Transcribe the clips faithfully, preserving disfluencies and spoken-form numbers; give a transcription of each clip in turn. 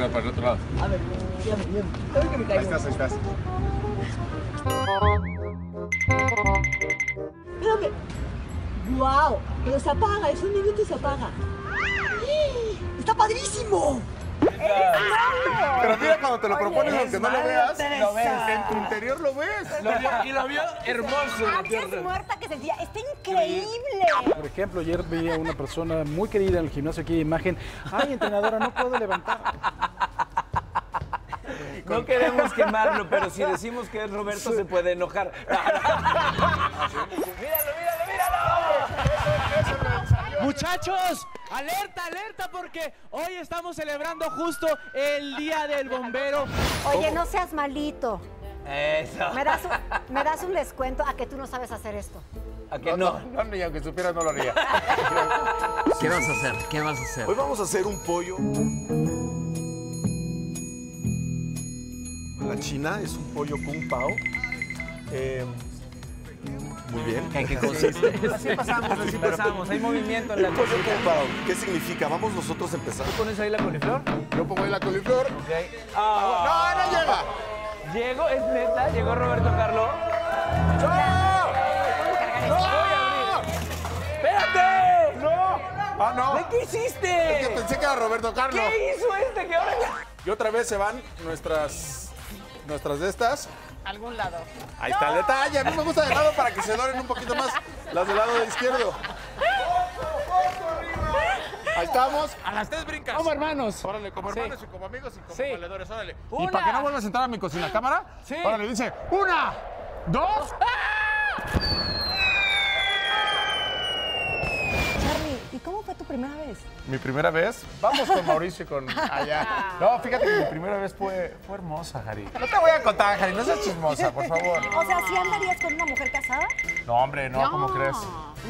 queda para el otro lado. A ver, ya me bien. Creo que me caigo. Ahí estás, ahí estás. Espérame. ¡Guau! Wow, pero se apaga, es un minuto y se apaga. ¡Está padrísimo! Pero mira, cuando te lo propones, oye, aunque no lo veas, lo ves. En tu interior lo ves. Lo vio, y lo vio hermoso. Antes muerta que sentía. Está increíble. Por ejemplo, ayer vi a una persona muy querida en el gimnasio aquí de Imagen. Ay, entrenadora, no puedo levantar. No queremos quemarlo, pero si decimos que es Roberto, se puede enojar. Míralo, míralo, míralo. Muchachos, alerta, alerta, porque hoy estamos celebrando justo el Día del Bombero. Oye, no seas malito. Eso. ¿Me das un, me das un descuento a que tú no sabes hacer esto? ¿A que no? No, ni aunque supieras no lo haría. ¿Qué vas a hacer? ¿Qué vas a hacer? Hoy vamos a hacer un pollo. La china es un pollo kung pao. Eh... Muy bien. ¿En qué consiste? Así pasamos, así claro, pasamos. Hay movimiento en la pollo kung pao. ¿Qué significa? Vamos nosotros a empezar. ¿Tú pones ahí la coliflor? Yo pongo ahí la coliflor. Okay. Oh. ¡No, no llega! Llegó, es neta, llegó Roberto Carlos. ¡No! ¡No! ¡No! ¡Espérate! ¡No! ¡Ah, no! ¿De qué hiciste? Es que pensé que era Roberto Carlos. ¿Qué hizo este que ahora ya? Y otra vez se van nuestras... nuestras de estas. Algún lado. Ahí está el detalle. A mí me gusta de lado para que se doren un poquito más las del lado de izquierdo. Ahí estamos. A las tres brincas. Como hermanos. Órale, como hermanos sí. Y como amigos y como sí. Valedores. Órale. Una. Y para que no vuelvas a entrar a mi cocina cámara. Sí. Órale, dice. Una, dos. ¡Ah! Charlie, ¿y cómo fue tu primera vez? Mi primera vez. Vamos con Mauricio y con allá. No, fíjate que mi primera vez fue, fue hermosa, Jari. No te voy a contar, Jari, no seas chismosa, por favor. O sea, ¿sí andarías con una mujer casada? No, hombre, no, no. ¿Cómo crees?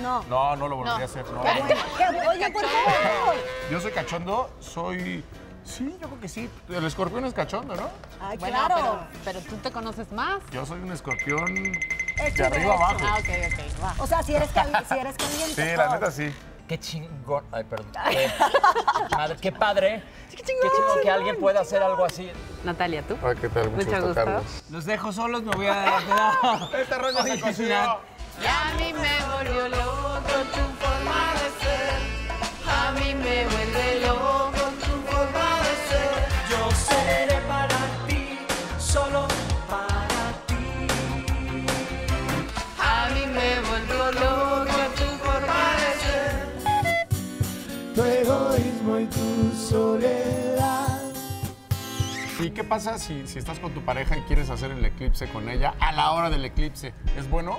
No. No, no lo volvería no. a hacer, no. Oye, por favor. Yo soy cachondo, soy... Sí, yo creo que sí. El escorpión es cachondo, ¿no? Ay, bueno, claro. Pero, pero tú te conoces más. Yo soy un escorpión es de arriba abajo. Ah, ok, ok. Va. O sea, si eres, cali si eres caliente. Sí, la neta sí. Qué chingón. Ay, perdón. Eh, madre, qué padre. Qué chingón, qué chingón que alguien pueda hacer algo así. Natalia, ¿tú? Ay, ¿qué tal? Mucho gusto, Carlos. Los dejo solos, me voy a... Esta roña se cocinó. Y a mí me volvió loco tu forma de ser. A mí me vuelve loco tu forma de ser. Yo seré para ti, solo para ti. A mí me volvió loco tu forma de ser. Tu egoísmo y tu soledad. ¿Y qué pasa si, si estás con tu pareja y quieres hacer el eclipse con ella a la hora del eclipse? ¿Es bueno?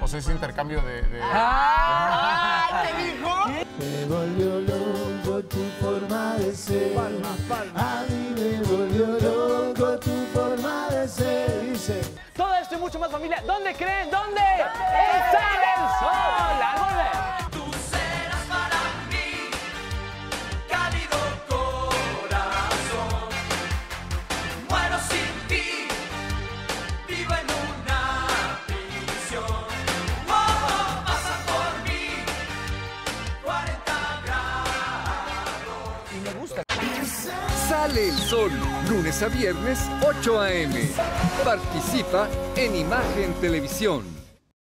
O sea, ese intercambio de... de... ¡Ah! ¿Te dijo? Me volvió loco tu forma de ser. Palma, palma. A mí me volvió loco tu forma de ser. Dice... Todo esto y mucho más, familia. ¿Dónde creen? ¿Dónde? ¡En Sale el Sol! ¡Al volver! Sale el Sol, lunes a viernes, ocho a m Participa en Imagen Televisión.